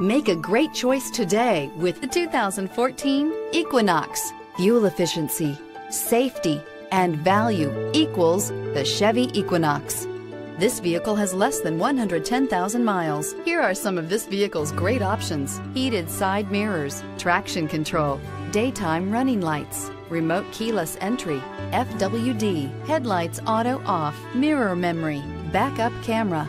Make a great choice today with the 2014 Equinox. Fuel efficiency, safety, and value equals the Chevy Equinox. This vehicle has less than 110,000 miles. Here are some of this vehicle's great options: heated side mirrors, traction control, daytime running lights, remote keyless entry, FWD, headlights auto off, mirror memory, backup camera,